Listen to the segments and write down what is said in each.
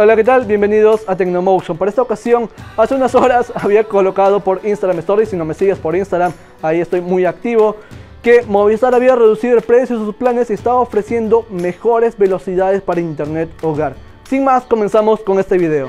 Hola, ¿qué tal? Bienvenidos a Tecnomotion. Para esta ocasión, hace unas horas había colocado por Instagram Stories, si no me sigues por Instagram, ahí estoy muy activo, que Movistar había reducido el precio de sus planes y estaba ofreciendo mejores velocidades para Internet Hogar. Sin más, comenzamos con este video.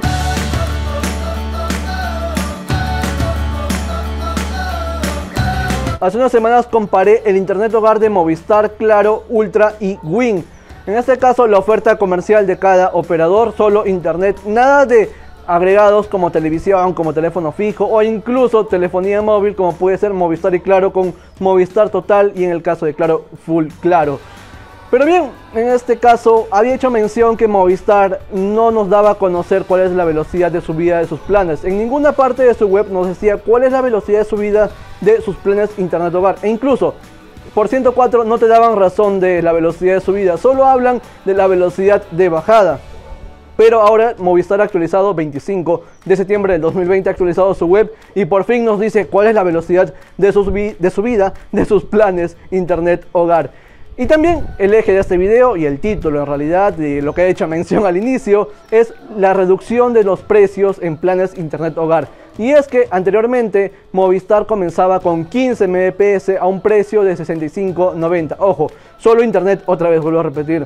Hace unas semanas comparé el Internet Hogar de Movistar, Claro, Ultra y Win. En este caso, la oferta comercial de cada operador, solo internet, nada de agregados como televisión, como teléfono fijo o incluso telefonía móvil, como puede ser Movistar y Claro con Movistar Total y en el caso de Claro, Full Claro. Pero bien, en este caso había hecho mención que Movistar no nos daba a conocer cuál es la velocidad de subida de sus planes. En ninguna parte de su web nos decía cuál es la velocidad de subida de sus planes Internet Hogar e incluso por 104 no te daban razón de la velocidad de subida, solo hablan de la velocidad de bajada. Pero ahora Movistar ha actualizado 25 de septiembre del 2020, ha actualizado su web y por fin nos dice cuál es la velocidad de subida de sus planes Internet Hogar. Y también el eje de este video y el título en realidad de lo que he hecho mención al inicio es la reducción de los precios en planes Internet Hogar. Y es que anteriormente Movistar comenzaba con 15 Mbps a un precio de 65.90. Ojo, solo internet, otra vez vuelvo a repetir.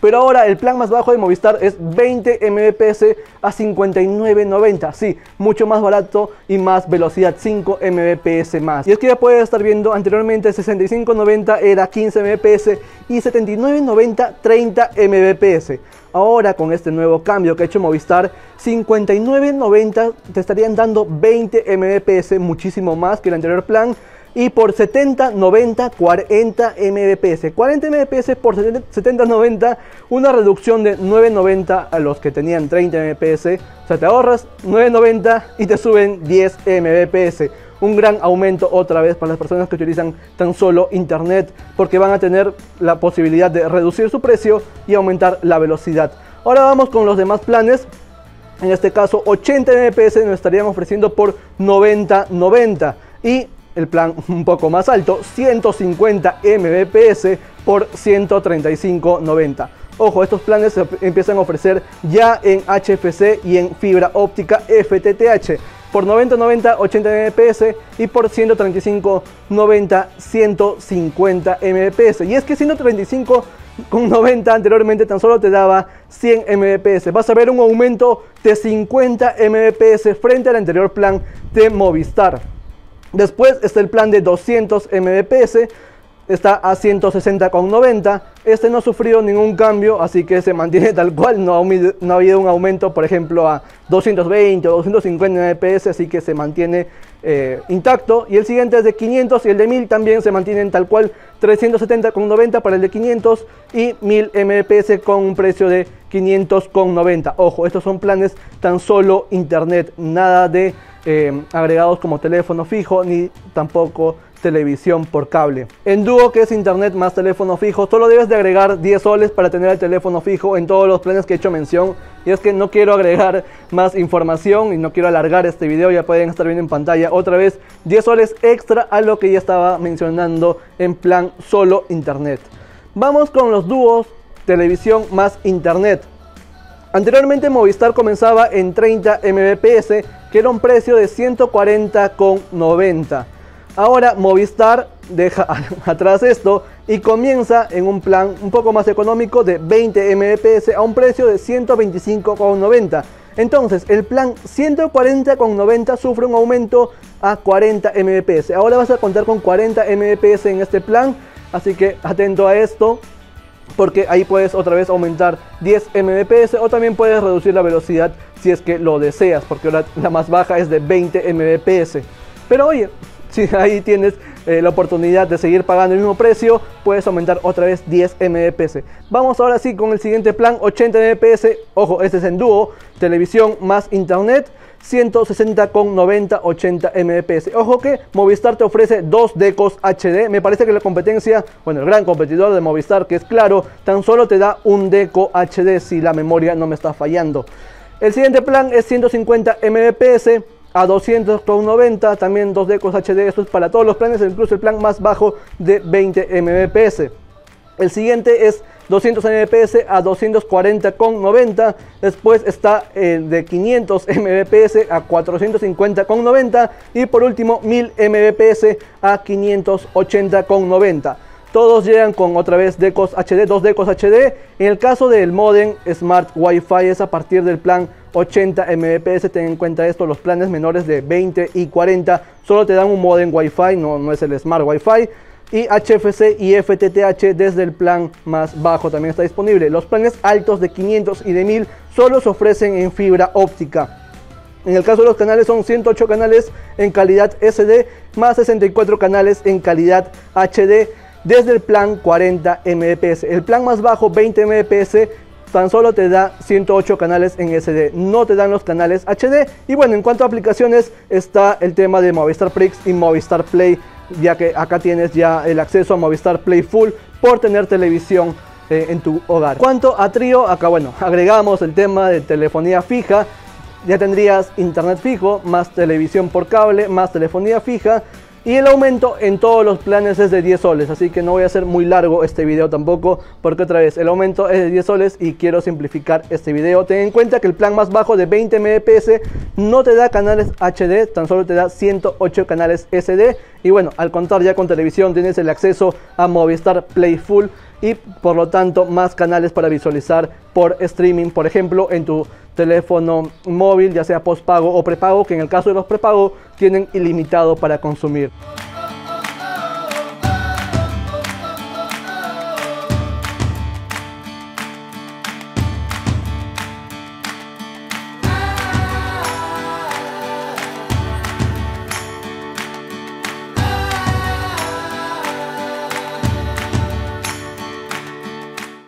Pero ahora el plan más bajo de Movistar es 20 Mbps a 59.90. Sí, mucho más barato y más velocidad, 5 Mbps más. Y es que ya puedes estar viendo, anteriormente 65.90 era 15 Mbps y 79.90 30 Mbps. Ahora con este nuevo cambio que ha hecho Movistar, 59.90 te estarían dando 20 Mbps, muchísimo más que el anterior plan. Y por 70.90, 40 Mbps. 40 Mbps por 70.90, una reducción de 9.90 a los que tenían 30 Mbps. O sea, te ahorras 9.90 y te suben 10 Mbps. Un gran aumento otra vez para las personas que utilizan tan solo internet, porque van a tener la posibilidad de reducir su precio y aumentar la velocidad. Ahora vamos con los demás planes. En este caso, 80 Mbps nos estarían ofreciendo por 90.90 y el plan un poco más alto, 150 Mbps por 135.90. Ojo, estos planes se empiezan a ofrecer ya en HFC y en fibra óptica FTTH. Por 90.90, 80 Mbps y por 135.90, 150 Mbps. Y es que 135.90 anteriormente tan solo te daba 100 Mbps. Vas a ver un aumento de 50 Mbps frente al anterior plan de Movistar. Después está el plan de 200 Mbps, está a 160.90, este no ha sufrido ningún cambio, así que se mantiene tal cual, no ha habido un aumento, por ejemplo, a 220 o 250 Mbps, así que se mantiene intacto. Y el siguiente es de 500 y el de 1000 también se mantienen tal cual, 370.90 para el de 500 y 1000 Mbps con un precio de 500.90. Ojo, estos son planes tan solo internet, nada de agregados como teléfono fijo ni tampoco televisión por cable. En dúo, que es internet más teléfono fijo, solo debes de agregar 10 soles para tener el teléfono fijo en todos los planes que he hecho mención. Y es que no quiero agregar más información y no quiero alargar este video, ya pueden estar viendo en pantalla otra vez 10 soles extra a lo que ya estaba mencionando en plan solo internet. Vamos con los dúos televisión más internet. Anteriormente Movistar comenzaba en 30 Mbps, que era un precio de 140.90. Ahora Movistar deja atrás esto y comienza en un plan un poco más económico de 20 Mbps a un precio de 125.90. Entonces el plan 140.90 sufre un aumento a 40 Mbps. Ahora vas a contar con 40 Mbps en este plan, así que atento a esto, porque ahí puedes otra vez aumentar 10 Mbps o también puedes reducir la velocidad si es que lo deseas, porque ahora la más baja es de 20 Mbps. Pero oye, si ahí tienes la oportunidad de seguir pagando el mismo precio, puedes aumentar otra vez 10 Mbps. Vamos ahora sí con el siguiente plan, 80 Mbps, ojo, este es en dúo, televisión más internet, 160.90, 80 Mbps. Ojo que Movistar te ofrece dos decos HD. Me parece que la competencia, bueno, el gran competidor de Movistar, que es Claro, tan solo te da un deco HD si la memoria no me está fallando. El siguiente plan es 150 Mbps a 200.90, también dos decos HD. Esto es para todos los planes, incluso el plan más bajo de 20 Mbps. El siguiente es 200 Mbps a 240,90. Después está de 500 Mbps a 450,90. Y por último 1000 Mbps a 580,90. Todos llegan con otra vez decos HD, 2 decos HD. En el caso del modem Smart Wi-Fi es a partir del plan 80 Mbps. Ten en cuenta esto, los planes menores de 20 y 40 solo te dan un modem Wi-Fi, no es el Smart Wi-Fi. Y HFC y FTTH desde el plan más bajo también está disponible. Los planes altos de 500 y de 1000 solo se ofrecen en fibra óptica. En el caso de los canales son 108 canales en calidad SD más 64 canales en calidad HD desde el plan 40 Mbps. El plan más bajo 20 Mbps tan solo te da 108 canales en SD, no te dan los canales HD. Y bueno, en cuanto a aplicaciones está el tema de Movistar Plex y Movistar Play, ya que acá tienes ya el acceso a Movistar Play Full por tener televisión en tu hogar. Cuanto a Trío, acá bueno, agregamos el tema de telefonía fija, ya tendrías internet fijo, más televisión por cable, más telefonía fija, y el aumento en todos los planes es de 10 soles, así que no voy a hacer muy largo este video tampoco, porque otra vez, el aumento es de 10 soles y quiero simplificar este video. Ten en cuenta que el plan más bajo de 20 Mbps no te da canales HD, tan solo te da 108 canales SD, y bueno, al contar ya con televisión tienes el acceso a Movistar Play Full, y por lo tanto más canales para visualizar por streaming, por ejemplo, en tu teléfono móvil, ya sea postpago o prepago, que en el caso de los prepago tienen ilimitado para consumir.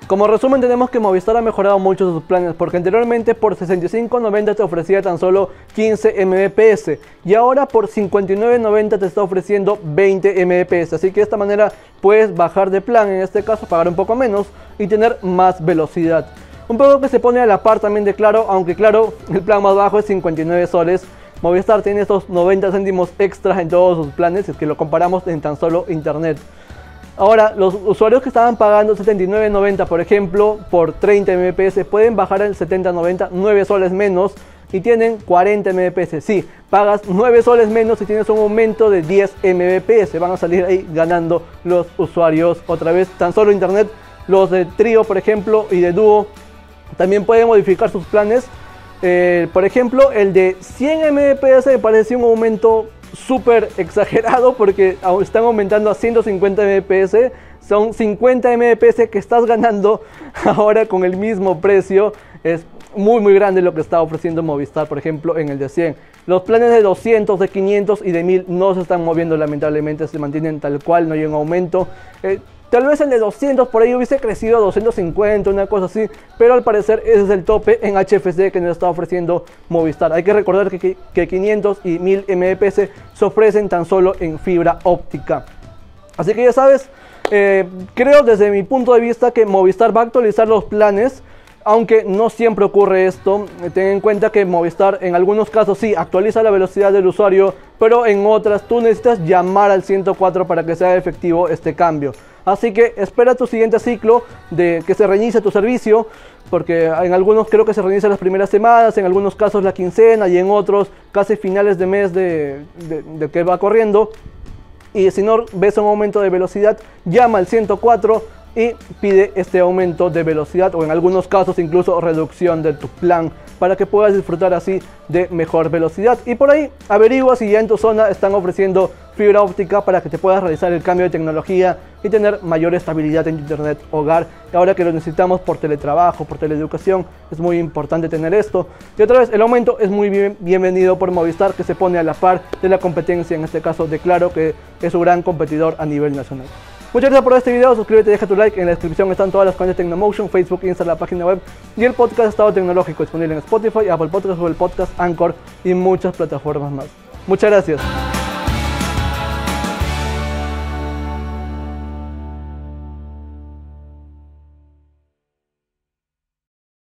Como resumen, tenemos que Movistar ha mejorado mucho sus planes, porque anteriormente por 65.90 te ofrecía tan solo 15 Mbps y ahora por 59.90 te está ofreciendo 20 Mbps, así que de esta manera puedes bajar de plan, en este caso pagar un poco menos y tener más velocidad. Un poco que se pone a la par también de Claro, aunque claro, el plan más bajo es 59 soles. Movistar tiene estos 90 céntimos extras en todos sus planes, si es que lo comparamos en tan solo internet. Ahora, los usuarios que estaban pagando 79.90, por ejemplo, por 30 Mbps, pueden bajar al 70.90, 9 soles menos, y tienen 40 Mbps. Sí, pagas 9 soles menos y tienes un aumento de 10 Mbps. Van a salir ahí ganando los usuarios otra vez. Tan solo internet, los de Trío, por ejemplo, y de Dúo, también pueden modificar sus planes. Por ejemplo, el de 100 Mbps me parece un aumento súper exagerado, porque están aumentando a 150 Mbps, son 50 Mbps que estás ganando ahora con el mismo precio. Es muy grande lo que está ofreciendo Movistar, por ejemplo, en el de 100. Los planes de 200, de 500 y de 1000 no se están moviendo, lamentablemente se mantienen tal cual, no hay un aumento. Tal vez el de 200 por ahí hubiese crecido a 250, una cosa así, pero al parecer ese es el tope en HFC que nos está ofreciendo Movistar. Hay que recordar que 500 y 1000 Mbps se ofrecen tan solo en fibra óptica. Así que ya sabes, creo desde mi punto de vista que Movistar va a actualizar los planes, aunque no siempre ocurre esto. Ten en cuenta que Movistar en algunos casos sí actualiza la velocidad del usuario, pero en otras tú necesitas llamar al 104 para que sea efectivo este cambio. Así que espera tu siguiente ciclo de que se reinicie tu servicio, porque en algunos creo que se reinicia las primeras semanas, en algunos casos la quincena y en otros casi finales de mes de que va corriendo. Y si no ves un aumento de velocidad, llama al 104 y pide este aumento de velocidad, o en algunos casos incluso reducción de tu plan, para que puedas disfrutar así de mejor velocidad. Y por ahí averigua si ya en tu zona están ofreciendo fibra óptica para que te puedas realizar el cambio de tecnología y tener mayor estabilidad en tu internet hogar. Ahora que lo necesitamos por teletrabajo, por teleeducación, es muy importante tener esto. Y otra vez, el aumento es muy bienvenido por Movistar, que se pone a la par de la competencia, en este caso de Claro, que es su gran competidor a nivel nacional. Muchas gracias por este video, suscríbete, deja tu like, en la descripción están todas las cuentas de Tecnomotion, Facebook, Instagram, la página web y el podcast Estado Tecnológico, disponible en Spotify, Apple Podcast, Google Podcast, Anchor y muchas plataformas más. Muchas gracias.